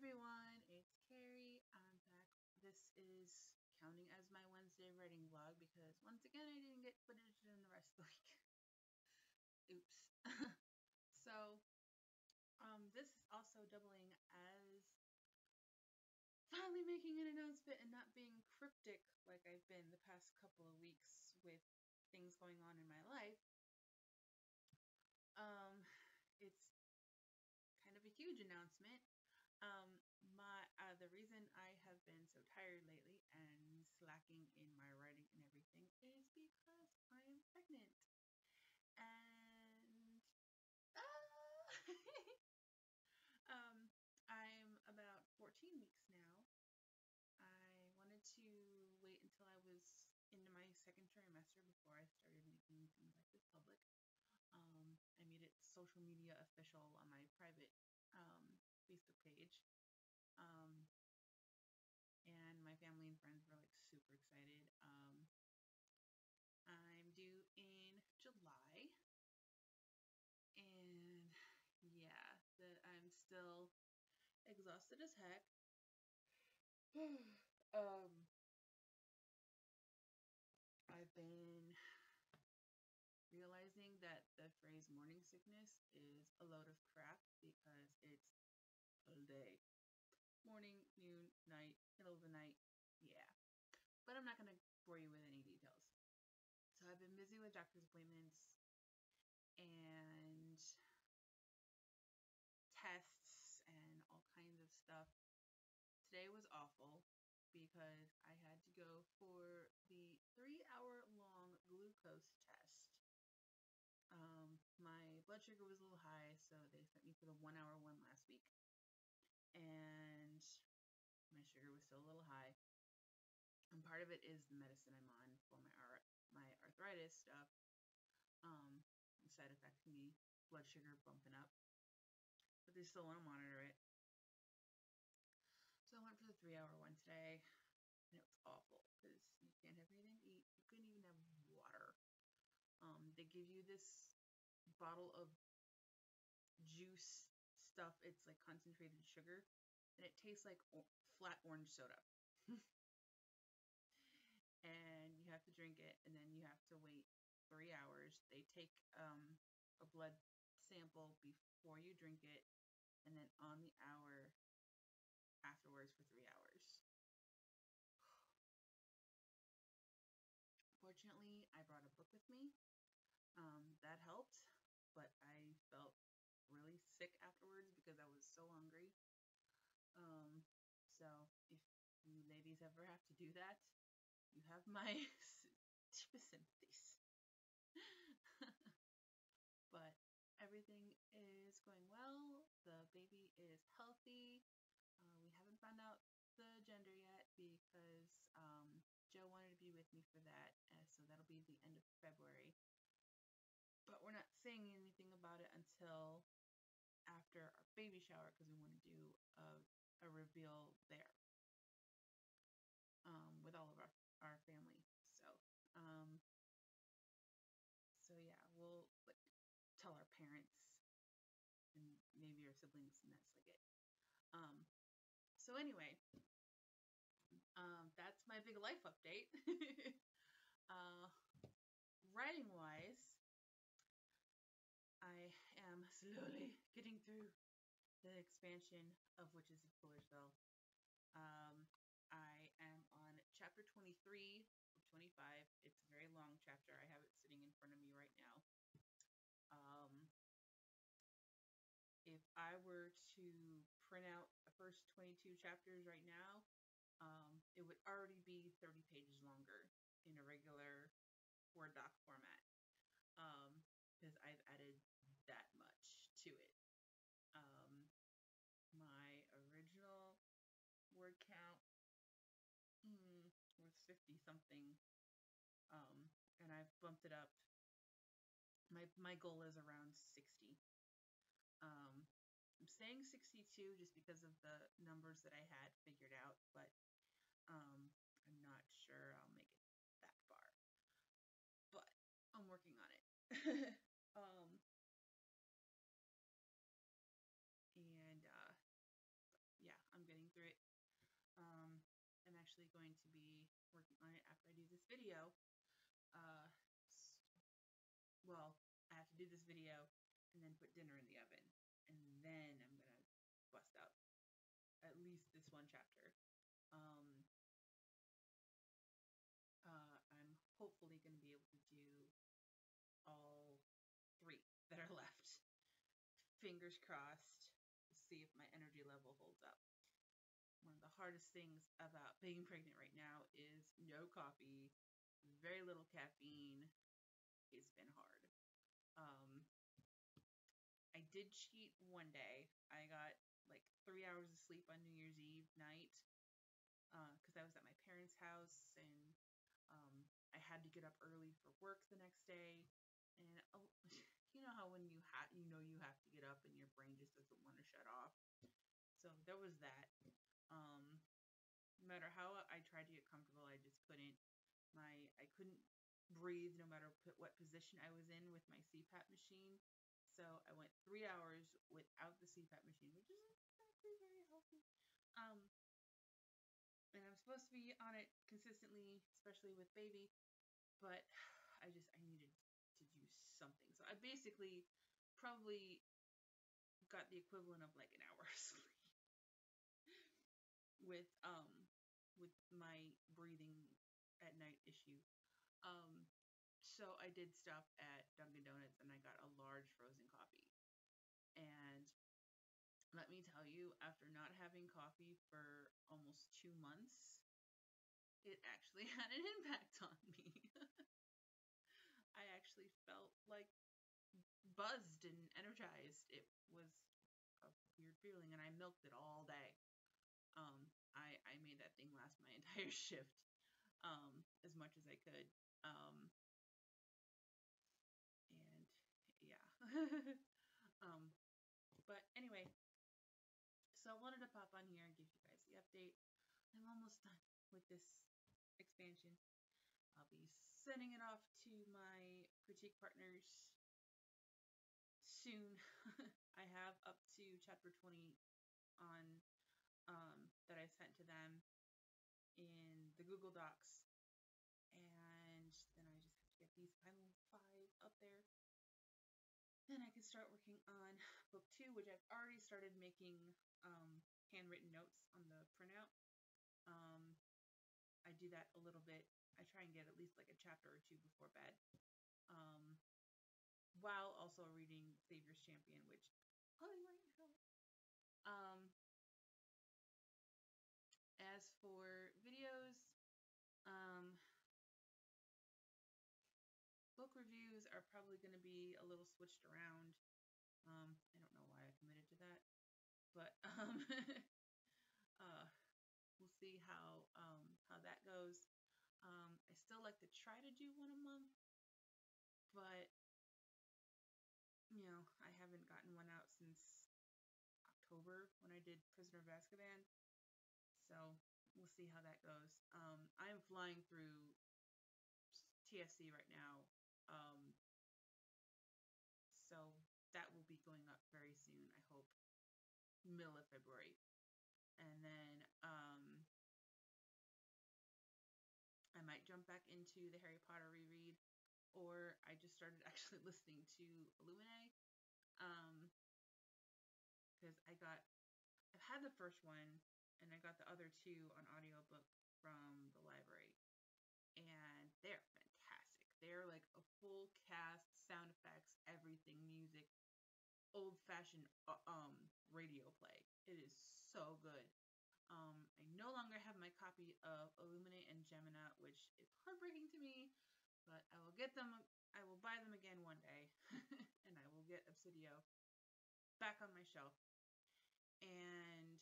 everyone, it's Carrie. I'm back. This is counting as my Wednesday writing vlog because once again I didn't get footage in the rest of the week. Oops. So, this is also doubling as finally making an announcement and not being cryptic like I've been the past couple of weeks with things going on in my life. It's kind of a huge announcement. The reason I have been so tired lately and slacking in my writing and everything is because I am pregnant. And I'm about 14 weeks now. I wanted to wait until I was into my second trimester before I started making things like this public. I made it social media official on my private Facebook page, and my family and friends were like super excited. I'm due in July, and yeah, I'm still exhausted as heck. I've been realizing that the phrase morning sickness is a load of crap because it's all day. Morning, noon, night, middle of the night, yeah. But I'm not going to bore you with any details. So I've been busy with doctor's appointments and tests and all kinds of stuff. Today was awful because I had to go for the 3-hour-long glucose test. My blood sugar was a little high, so they sent me for the 1-hour one last week, and my sugar was still a little high, and part of it is the medicine I'm on for my arthritis stuff. The side effect can be blood sugar bumping up, but they still want to monitor it. So I went for the 3-hour one today, and it was awful because you can't have anything to eat. You couldn't even have water. They give you this bottle of juice stuff. It's like concentrated sugar, and it tastes like flat orange soda. And you have to drink it, and then you have to wait 3 hours. They take a blood sample before you drink it, and then on the hour afterwards for 3 hours. Fortunately, I brought a book with me. That helped, but I felt really sick afterwards because I was so hungry. So if you ladies ever have to do that, you have my deepest sympathies. But everything is going well. The baby is healthy. We haven't found out the gender yet because Joe wanted to be with me for that, so that'll be the end of February. But we're not saying anything about it until after our baby shower because we want to do a reveal there with all of our family. So, yeah, we'll like, tell our parents and maybe our siblings, and that's like it. So anyway, that's my big life update. Writing wise, I am slowly getting through the expansion of Witches of Coolersville. I am on chapter 23 of 25. It's a very long chapter. I have it sitting in front of me right now. If I were to print out the first 22 chapters right now, it would already be 30 pages longer in a regular Word doc format, because I've added that much to it. My original word count was 50-something, and I've bumped it up. My goal is around 60. I'm saying 62 just because of the numbers that I had figured out, but I'm not sure I'll make it that far. But I'm working on it. And yeah, I'm actually going to be working on it after I do this video. Well, I have to do this video and then put dinner in the oven, and then I'm gonna bust out at least this one chapter. I'm hopefully gonna be able to do all three that are left. Fingers crossed. We'll see if my energy level holds up. One of the hardest things about being pregnant right now is no coffee, very little caffeine. It's been hard. I did cheat one day. I got like 3 hours of sleep on New Year's Eve night because I was at my parents' house, and I had to get up early for work the next day. And you know how when you have to get up and your brain just doesn't want to shut off. So there was that. No matter how I tried to get comfortable, I just couldn't. I couldn't breathe no matter what position I was in with my CPAP machine. So I went 3 hours without the CPAP machine, which isn't exactly very healthy. And I'm supposed to be on it consistently, especially with baby, but I needed to do something. So I basically probably got the equivalent of like an hour of sleep with my breathing at night issue. So I did stop at Dunkin' Donuts and I got a large frozen coffee. And let me tell you, after not having coffee for almost 2 months, it actually had an impact on me. I actually felt like buzzed and energized. It was a weird feeling, and I milked it all day. I made that thing last my entire shift, as much as I could. And yeah. But anyway, so I wanted to pop on here and give you guys the update. I'm almost done with this expansion. I'll be sending it off to my critique partners soon. I have up to chapter 20 on that I sent to them in the Google Docs. And then I just have to get these final 5 up there. Then I can start working on book 2, which I've already started making handwritten notes on the printout. I do that a little bit. I try and get at least like a chapter or 2 before bed, while also reading Savior's Champion, which I'll be right now. As for videos, book reviews are probably going to be a little switched around. I don't know why I committed to that, but we'll see how that goes. I still like to try to do one a month, but you know, I haven't gotten one out since October when I did Prisoner of Azkaban, so we'll see how that goes. I'm flying through TFC right now, so that will be going up very soon, I hope, middle of February. And then I might jump back into the Harry Potter reread, or I just started actually listening to Illuminae, because I've had the first one, and I got the other 2 on audiobook from the library, and they're fantastic. They're like a full cast, sound effects, everything, music, old-fashioned radio play. It is so good. I no longer have my copy of Illuminae and Gemina, which is heartbreaking to me, but I will get them. I will buy them again one day, and I will get Obsidio back on my shelf. And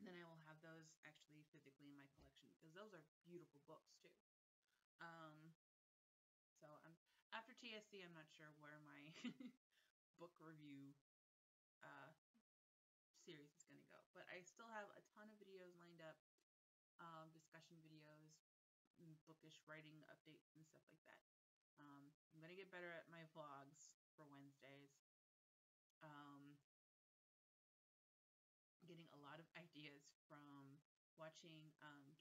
then I will have those actually physically in my collection, because those are beautiful books too. So I'm after TSC, I'm not sure where my book review series is going to go, but I still have a ton of videos lined up, discussion videos, bookish writing updates and stuff like that. I'm going to get better at my vlogs for Wednesdays. Getting a lot of ideas videos from watching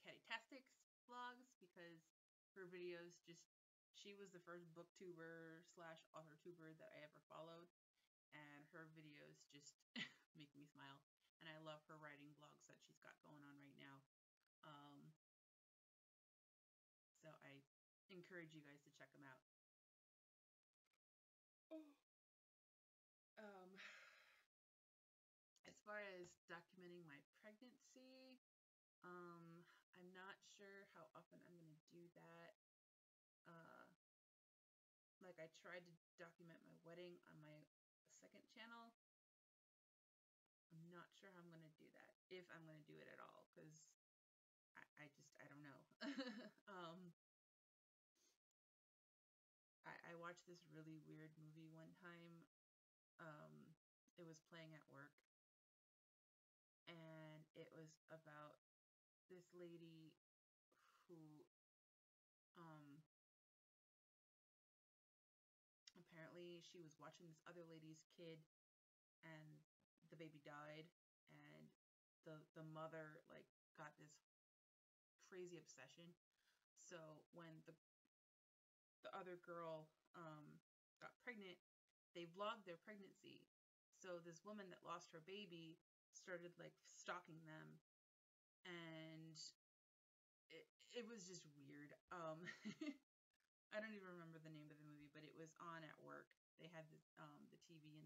Catatastic's vlogs, because her videos just, she was the first booktuber slash authortuber that I ever followed, and her videos just make me smile, and I love her writing vlogs that she's got going on right now. So I encourage you guys to check them out. As far as documenting my pregnancy, I'm not sure how often I'm going to do that. Like, I tried to document my wedding on my second channel. I'm not sure how I'm going to do that, if I'm going to do it at all, because I don't know. I watched this really weird movie one time. It was playing at work, and it was about this lady who apparently she was watching this other lady's kid, and the baby died, and the mother like got this crazy obsession. So when the other girl got pregnant, they vlogged their pregnancy. So this woman that lost her baby started like stalking them, and it was just weird. I don't even remember the name of the movie, but it was on at work. They had the TV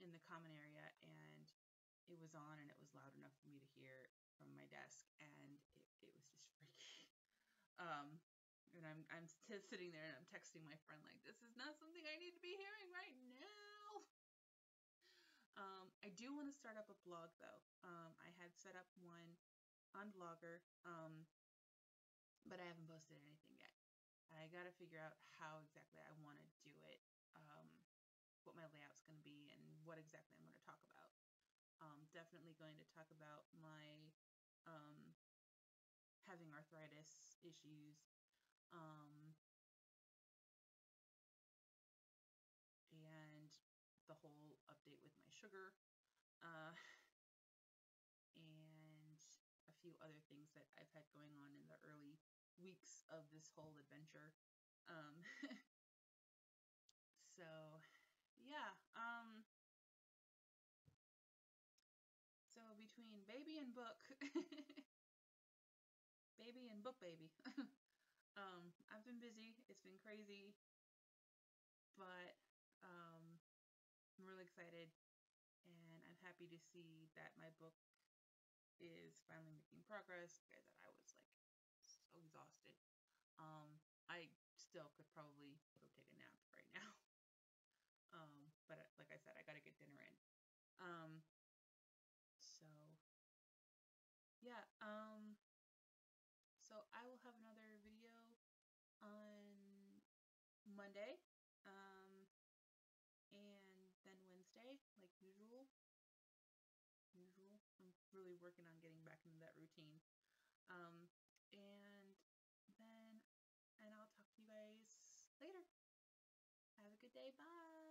in the common area, and it was on, and it was loud enough for me to hear from my desk, and it was just freaky. And I'm sitting there and I'm texting my friend like, this is not something I need to be hearing right now. I do want to start up a blog though. I had set up one on Blogger, but I haven't posted anything yet. I gotta figure out how exactly I want to do it, what my layout's gonna be, and what exactly I'm gonna talk about. Definitely going to talk about my having arthritis issues. And the whole update with my sugar, and a few other things that I've had going on in the early weeks of this whole adventure. So yeah, so between baby and book, baby and book baby, I've been busy. It's been crazy, but I'm really excited, and I'm happy to see that my book is finally making progress, because I was like so exhausted. I still could probably go take a nap right now. But like I said, I gotta get dinner in. So yeah, so I will have another video on Monday, and then Wednesday, like usual. I'm really working on getting back into that routine. And I'll talk to you guys later. Have a good day. Bye.